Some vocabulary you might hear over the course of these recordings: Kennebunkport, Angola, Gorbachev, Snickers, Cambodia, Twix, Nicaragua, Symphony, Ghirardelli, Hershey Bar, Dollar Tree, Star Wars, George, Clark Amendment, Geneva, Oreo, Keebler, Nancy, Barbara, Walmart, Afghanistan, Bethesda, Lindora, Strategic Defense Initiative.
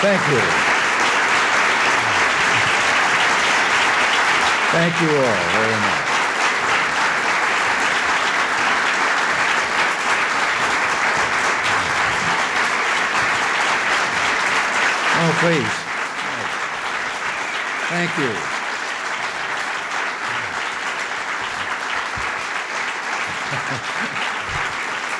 Thank you. Thank you all very much. Oh, please. Thank you.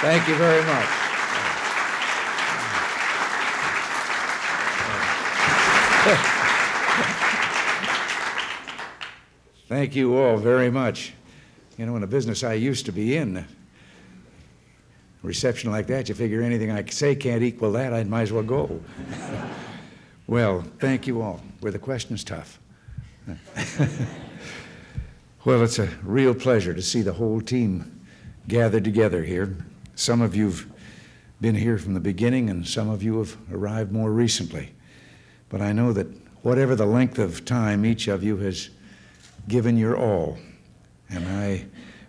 Thank you very much. Thank you all very much. You know, in a business I used to be in, a reception like that, you figure anything I say can't equal that, I might as well go. Well, thank you all. Were the questions tough? Well, it's a real pleasure to see the whole team gathered together here. Some of you've been here from the beginning, and some of you have arrived more recently. But I know that whatever the length of time, each of you has given your all. And I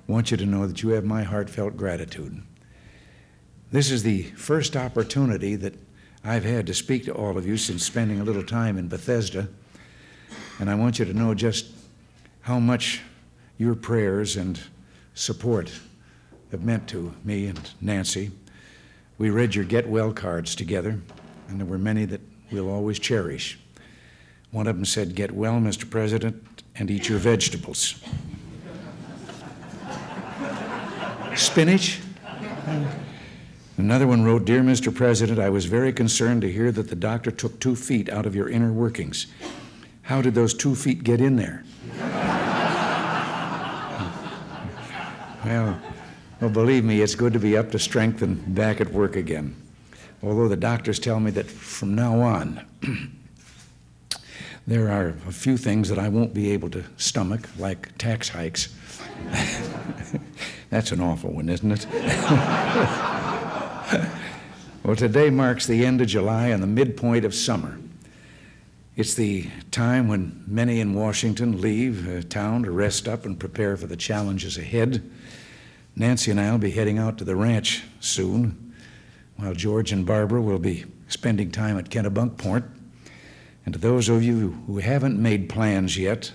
want you to know that you have my heartfelt gratitude. This is the first opportunity that I've had to speak to all of you since spending a little time in Bethesda. And I want you to know just how much your prayers and support have meant to me and Nancy. We read your Get Well cards together, and there were many that we'll always cherish. One of them said, "Get well, Mr. President, and eat your vegetables." Spinach? Another one wrote, "Dear Mr. President, I was very concerned to hear that the doctor took 2 feet out of your inner workings. How did those 2 feet get in there?" Well, believe me, it's good to be up to strength and back at work again. Although the doctors tell me that from now on, there are a few things that I won't be able to stomach, like tax hikes. That's an awful one, isn't it? Well, today marks the end of July and the midpoint of summer. It's the time when many in Washington leave town to rest up and prepare for the challenges ahead. Nancy and I will be heading out to the ranch soon, while George and Barbara will be spending time at Kennebunkport. And to those of you who haven't made plans yet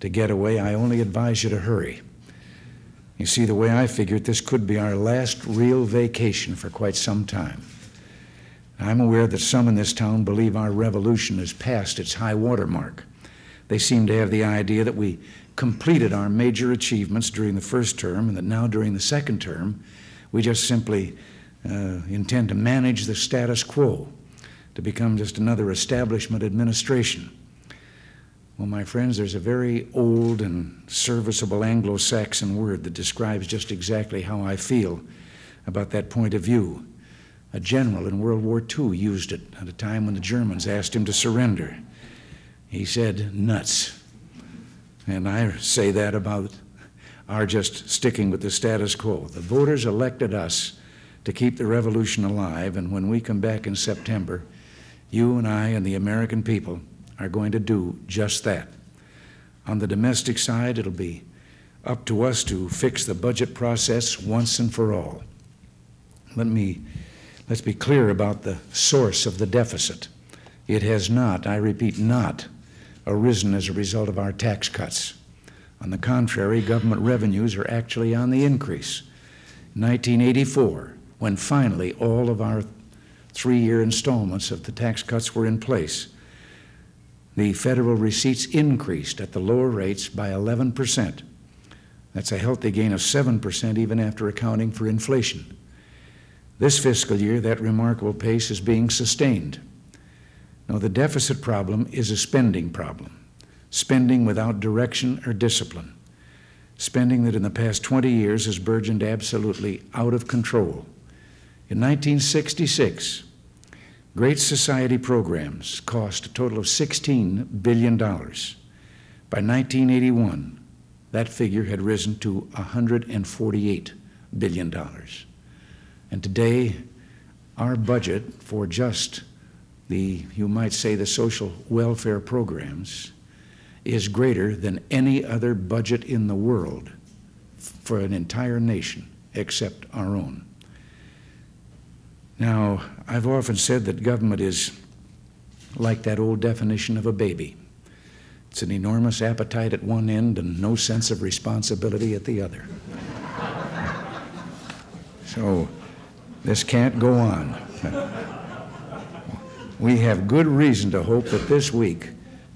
to get away, I only advise you to hurry. You see, the way I figured, this could be our last real vacation for quite some time. I'm aware that some in this town believe our revolution has passed its high water mark. They seem to have the idea that we completed our major achievements during the first term and that now during the second term, we just simply intend to manage the status quo, to become just another establishment administration. Well, my friends, there's a very old and serviceable Anglo-Saxon word that describes just exactly how I feel about that point of view. A general in World War II used it at a time when the Germans asked him to surrender. He said, "Nuts." And I say that about our just sticking with the status quo. The voters elected us to keep the revolution alive, and when we come back in September, you and I and the American people are going to do just that. On the domestic side, it'll be up to us to fix the budget process once and for all. Let's be clear about the source of the deficit. It has not, I repeat, not arisen as a result of our tax cuts. On the contrary, government revenues are actually on the increase. In 1984, when finally all of our 3-year installments of the tax cuts were in place, the federal receipts increased at the lower rates by 11%. That's a healthy gain of 7% even after accounting for inflation. This fiscal year, that remarkable pace is being sustained. Now, the deficit problem is a spending problem, spending without direction or discipline, spending that in the past 20 years has burgeoned absolutely out of control. In 1966, Great Society programs cost a total of $16 billion. By 1981, that figure had risen to $148 billion. And today, our budget for just the, you might say, the social welfare programs is greater than any other budget in the world for an entire nation except our own. Now, I've often said that government is like that old definition of a baby. It's an enormous appetite at one end and no sense of responsibility at the other. So this can't go on. We have good reason to hope that this week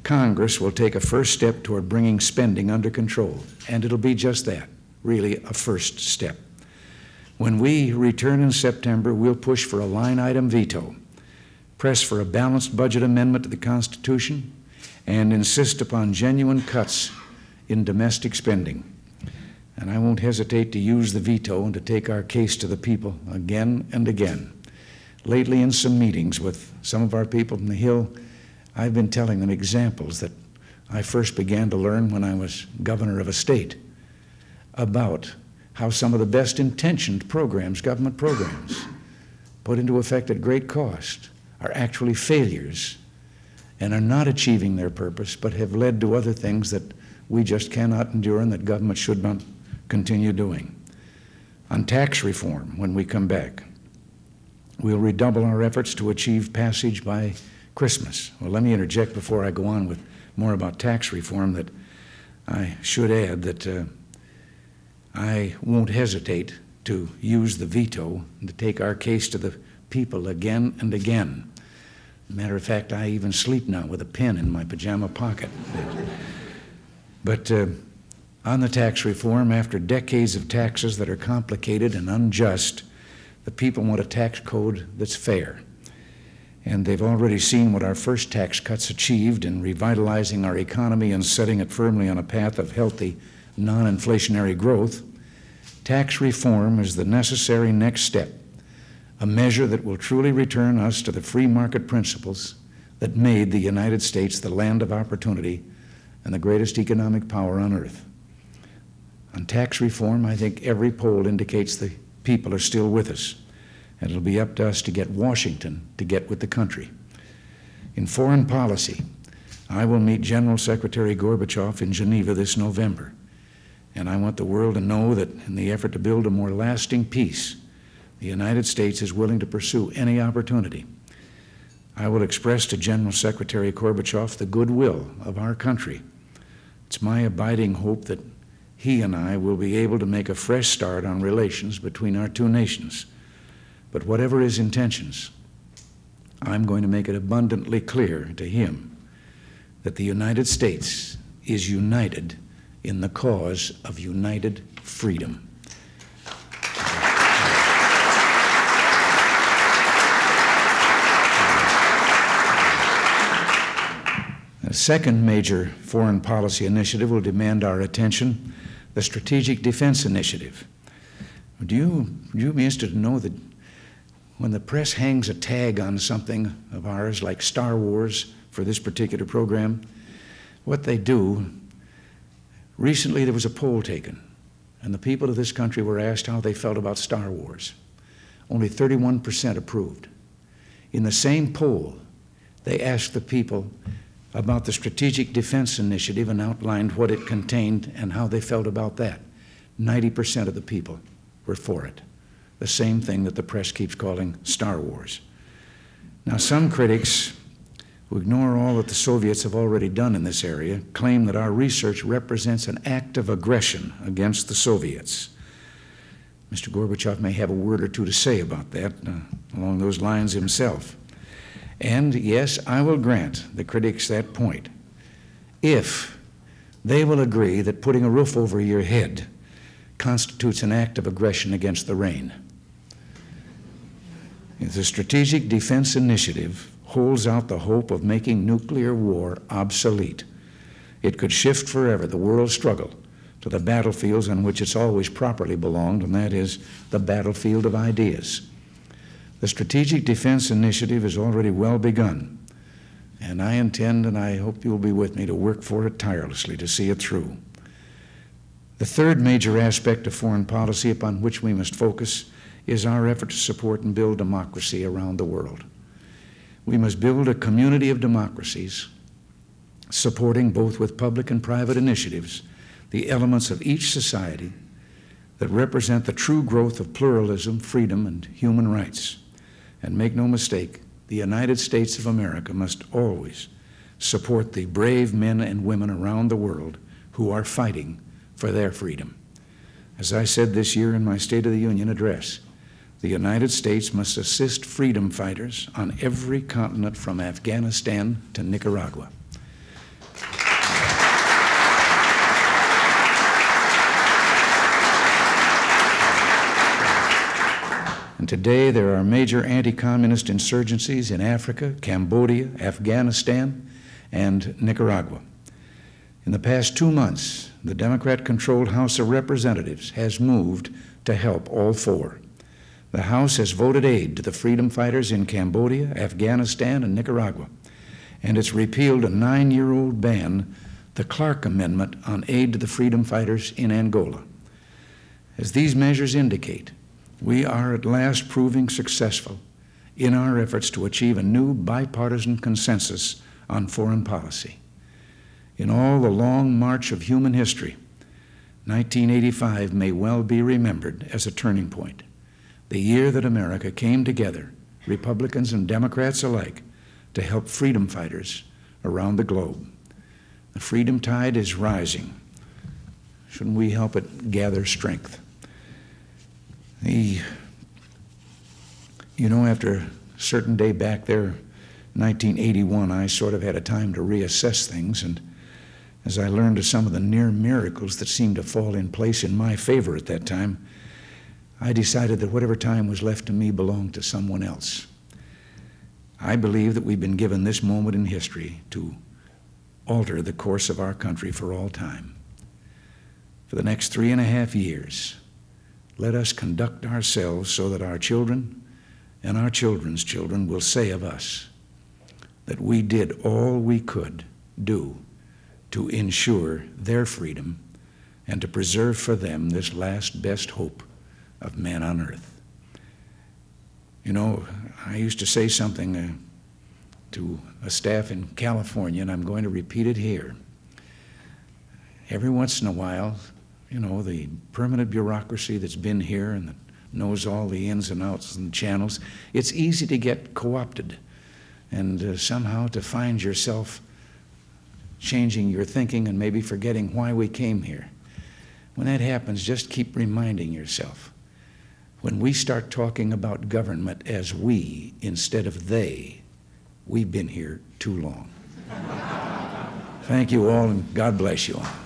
Congress will take a first step toward bringing spending under control, and it'll be just that, really a first step. When we return in September, we'll push for a line item veto, press for a balanced budget amendment to the Constitution, and insist upon genuine cuts in domestic spending. And I won't hesitate to use the veto and to take our case to the people again and again. Lately, in some meetings with some of our people on the Hill, I've been telling them examples that I first began to learn when I was governor of a state about how some of the best intentioned programs, government programs, put into effect at great cost are actually failures and are not achieving their purpose, but have led to other things that we just cannot endure and that government should not continue doing. On tax reform, when we come back, we'll redouble our efforts to achieve passage by Christmas. Well, let me interject before I go on with more about tax reform that I should add that I won't hesitate to use the veto and to take our case to the people again and again. Matter of fact, I even sleep now with a pen in my pajama pocket. But on the tax reform, after decades of taxes that are complicated and unjust, the people want a tax code that's fair. And they've already seen what our first tax cuts achieved in revitalizing our economy and setting it firmly on a path of healthy, non-inflationary growth. Tax reform is the necessary next step, a measure that will truly return us to the free market principles that made the United States the land of opportunity and the greatest economic power on earth. On tax reform, I think every poll indicates the people are still with us, and it'll be up to us to get Washington to get with the country. In foreign policy, I will meet General Secretary Gorbachev in Geneva this November, and I want the world to know that in the effort to build a more lasting peace, the United States is willing to pursue any opportunity. I will express to General Secretary Gorbachev the goodwill of our country. It's my abiding hope that he and I will be able to make a fresh start on relations between our two nations. But whatever his intentions, I'm going to make it abundantly clear to him that the United States is united in the cause of united freedom. A second major foreign policy initiative will demand our attention, the Strategic Defense Initiative. Would you be interested to know that when the press hangs a tag on something of ours, like Star Wars for this particular program, what they do, recently there was a poll taken, and the people of this country were asked how they felt about Star Wars. Only 31% approved. In the same poll, they asked the people about the Strategic Defense Initiative and outlined what it contained and how they felt about that. 90% of the people were for it, the same thing that the press keeps calling Star Wars. Now, some critics who ignore all that the Soviets have already done in this area claim that our research represents an act of aggression against the Soviets. Mr. Gorbachev may have a word or two to say about that along those lines himself. And yes, I will grant the critics that point if they will agree that putting a roof over your head constitutes an act of aggression against the rain. If the Strategic Defense Initiative holds out the hope of making nuclear war obsolete, it could shift forever the world's struggle to the battlefields on which it's always properly belonged, and that is the battlefield of ideas. The Strategic Defense Initiative is already well begun, and I intend, and I hope you'll be with me, to work for it tirelessly to see it through. The third major aspect of foreign policy upon which we must focus is our effort to support and build democracy around the world. We must build a community of democracies, supporting both with public and private initiatives the elements of each society that represent the true growth of pluralism, freedom, and human rights. And make no mistake, the United States of America must always support the brave men and women around the world who are fighting for their freedom. As I said this year in my State of the Union address, the United States must assist freedom fighters on every continent from Afghanistan to Nicaragua. And today there are major anti-communist insurgencies in Africa, Cambodia, Afghanistan, and Nicaragua. In the past 2 months, the Democrat-controlled House of Representatives has moved to help all four. The House has voted aid to the freedom fighters in Cambodia, Afghanistan, and Nicaragua, and it's repealed a 9-year-old ban, the Clark Amendment, on aid to the freedom fighters in Angola. As these measures indicate, we are at last proving successful in our efforts to achieve a new bipartisan consensus on foreign policy. In all the long march of human history, 1985 may well be remembered as a turning point, the year that America came together, Republicans and Democrats alike, to help freedom fighters around the globe. The freedom tide is rising. Shouldn't we help it gather strength? You know, after a certain day back there, 1981, I sort of had a time to reassess things, and as I learned of some of the near miracles that seemed to fall in place in my favor at that time, I decided that whatever time was left to me belonged to someone else. I believe that we've been given this moment in history to alter the course of our country for all time. For the next 3.5 years, let us conduct ourselves so that our children and our children's children will say of us that we did all we could do to ensure their freedom and to preserve for them this last best hope of man on earth. You know, I used to say something to a staff in California, and I'm going to repeat it here. Every once in a while, you know, the permanent bureaucracy that's been here and that knows all the ins and outs and channels, it's easy to get co-opted and somehow to find yourself changing your thinking and maybe forgetting why we came here. When that happens, just keep reminding yourself. When we start talking about government as we instead of they, we've been here too long. Thank you all, and God bless you all.